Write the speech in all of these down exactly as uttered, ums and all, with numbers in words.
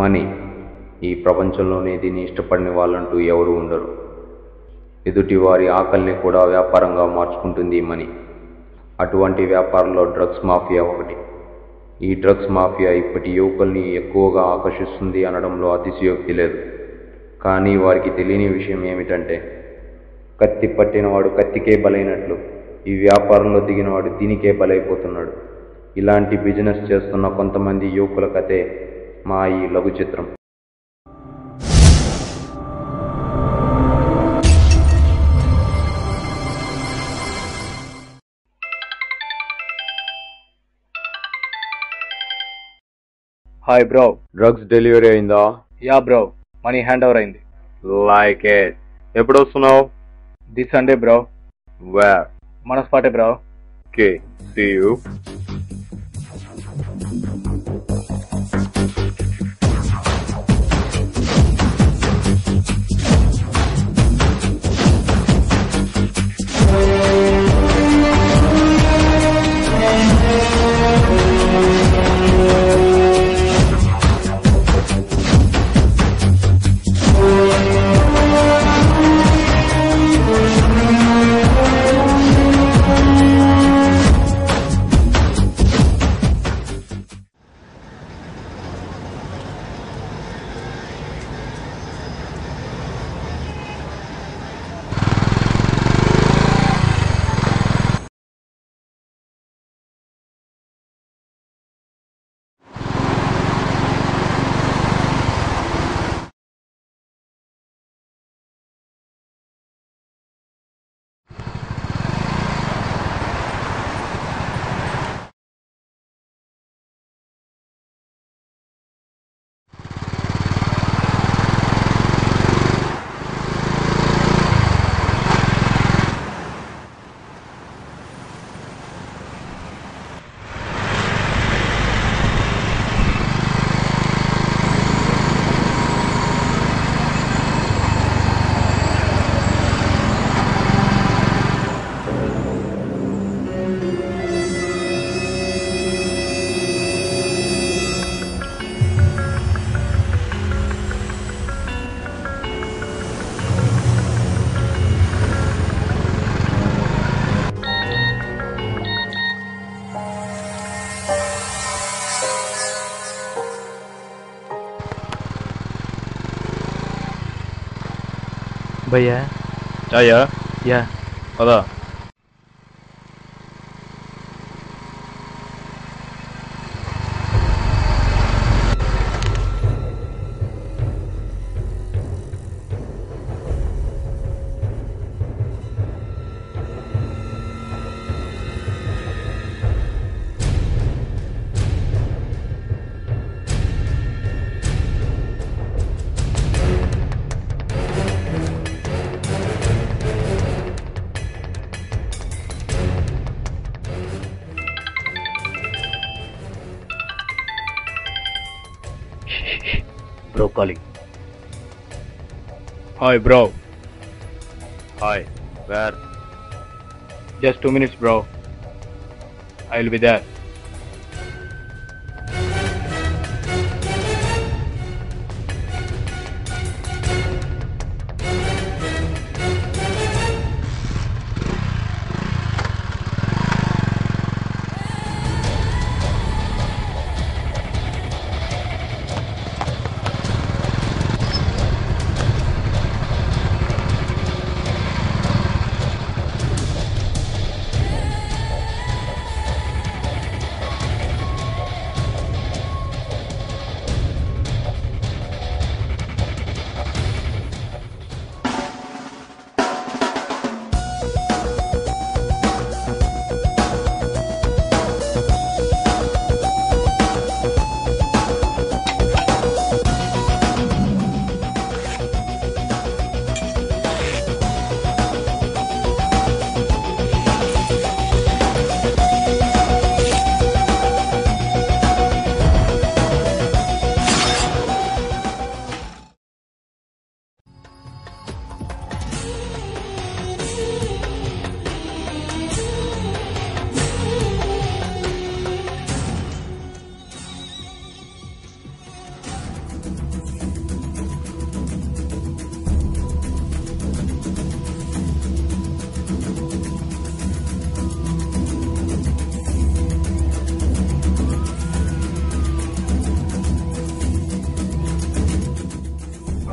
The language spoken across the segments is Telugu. మనీ. ఈ ప్రపంచంలోనే దీన్ని ఇష్టపడిన వాళ్ళంటూ ఎవరు ఉండరు. ఎదుటి వారి ఆకలిని కూడా వ్యాపారంగా మార్చుకుంటుంది ఈ మనీ. అటువంటి వ్యాపారంలో డ్రగ్స్ మాఫియా ఒకటి. ఈ డ్రగ్స్ మాఫియా ఇప్పటి యువకుల్ని ఎక్కువగా ఆకర్షిస్తుంది అనడంలో అతిశయోక్తి లేదు. కానీ వారికి తెలియని విషయం ఏమిటంటే, కత్తి పట్టినవాడు కత్తికే బలైనట్లు ఈ వ్యాపారంలో దిగినవాడు దీనికే బలైపోతున్నాడు. ఇలాంటి బిజినెస్ చేస్తున్న కొంతమంది యువకుల కథే మా ఈ లఘు చిత్రం. హాయ్ బ్రో, డ్రగ్స్ డెలివరీ అయిందా? Yeah bro, money hand over అయింది. Like it. ఎప్పుడు వస్తున్నావు? This Sunday bro. వేర్? మన స్పాటే బ్రో. Okay, see you. भैया चाय या पता calling. Hi bro. Hi. Where? Just two minutes bro. I will be there.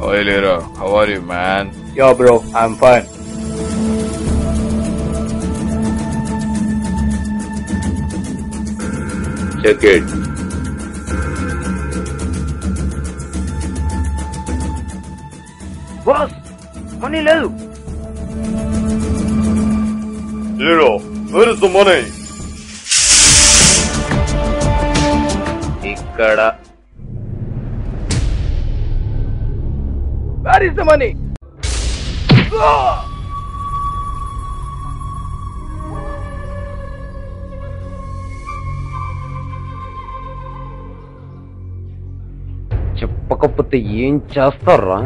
Hi Lera, how are you, man? Yo bro, I'm fine. Check it. Boss, money low. Lera, where is the money? Ikkada. Where is the money? Oh! చెప్పకపోతే ఏం చేస్తారా?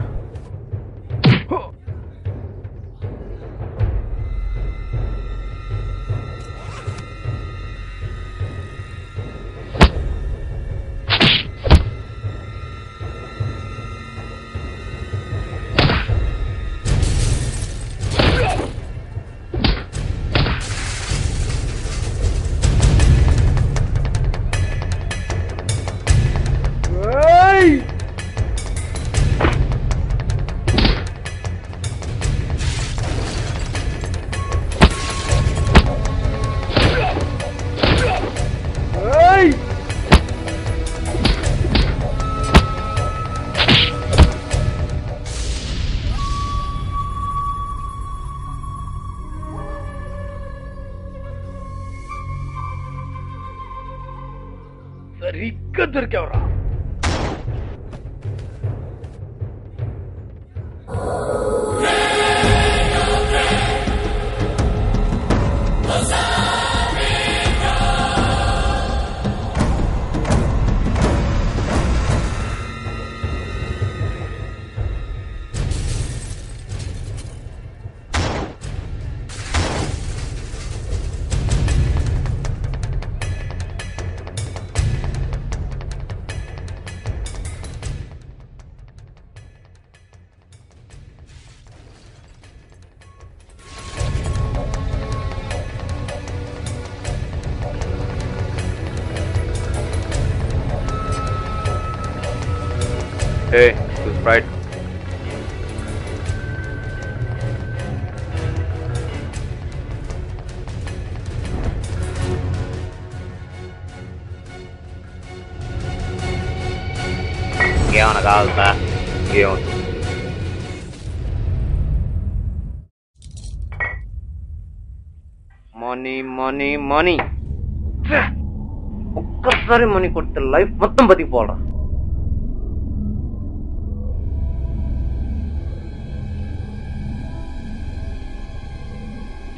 Rikkadar kya raha? Hey, this is right. Get on a gal, man. Get on. Money, money, money. Sorry, money. Cut the life. Matam badi pola.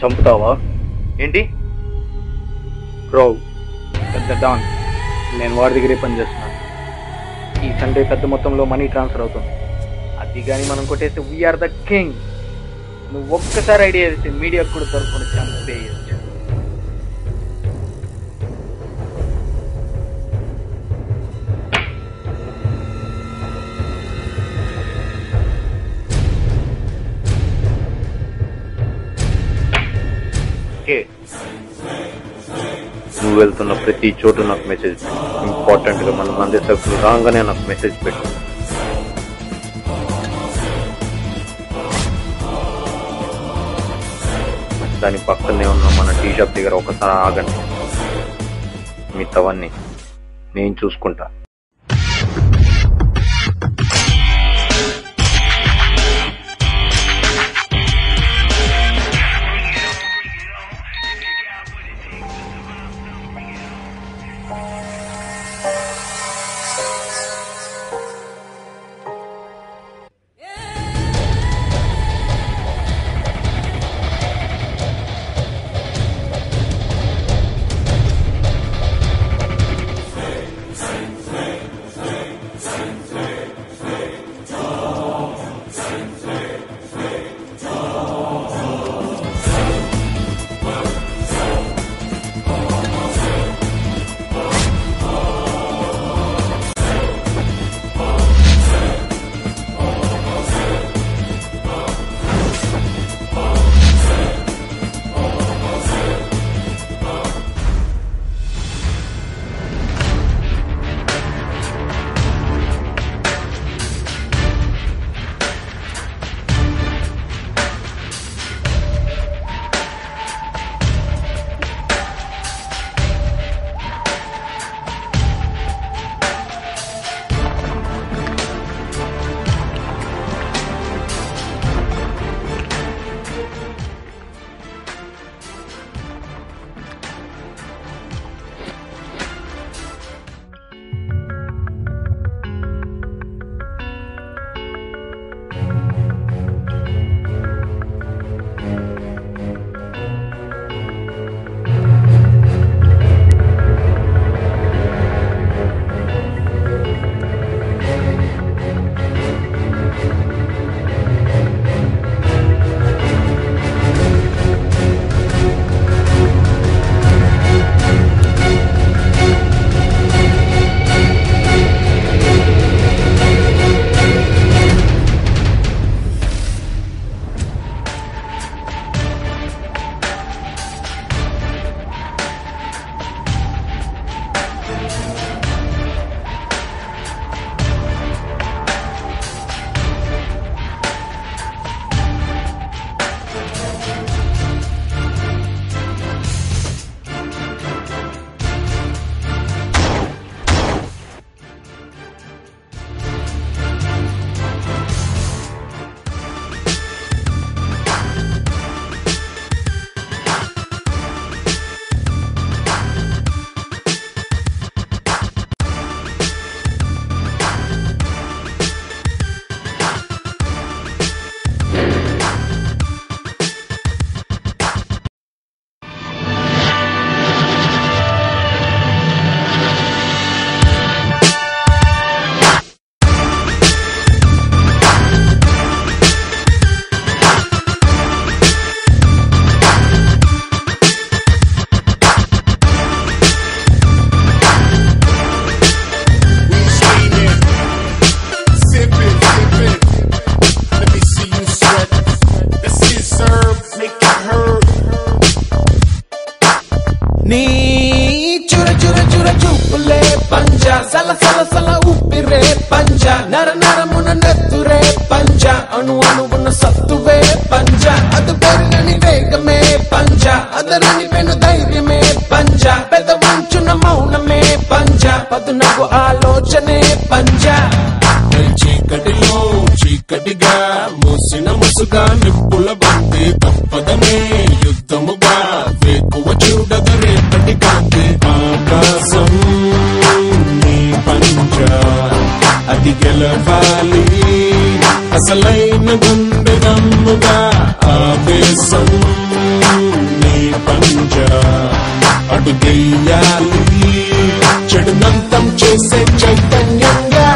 Champutawa? Indi? Crow, at the dawn, నేను వాడి దగ్గరే పని చేస్తున్నా. ఈ సండే పెద్ద మొత్తంలో మనీ ట్రాన్స్ఫర్ అవుతుంది. అది కానీ మనం కొట్టేస్తే వీఆర్ ద కింగ్. నువ్వు ఒక్కసారి ఐడియా చేస్తే మీడియాకు కూడా తరపున ఛాన్స్ పే చేయొచ్చు. నువ్వు వెళ్తున్న ప్రతి చోటు నాకు మెసేజ్ పెట్టు. ఇంపార్టెంట్గా మన మంది సభ్యులు రాగానే నాకు మెసేజ్ పెట్టు. దాని పక్కనే ఉన్న మన టీ షాప్ దగ్గర ఒకసారి ఆగండి. మిగతావన్నీ నేను చూసుకుంటా. Same, same. Sala sala sala upire panja. Nara nara muna natture panja. Anu anu muna sattuve panja. Adu gorgani vegame panja. Adarani venu dhairyame panja. Peda vanchuna mauname panja. Padunagu alochane panja. Chikadilo chikadiga musina musuga nippula bante tappadame yudhamuga vekuva chudagare patikante aakasam ni panja adi gelavali asalaina gunde dammuga aavesam ni panja adu deyali chedantam chese chaitanyanga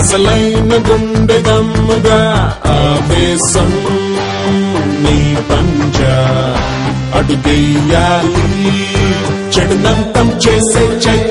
అసలైన గుండె దమ్ముగా ఆవేశం నీ పంజ అడుగేయాలి చెడునంతం చేసే చై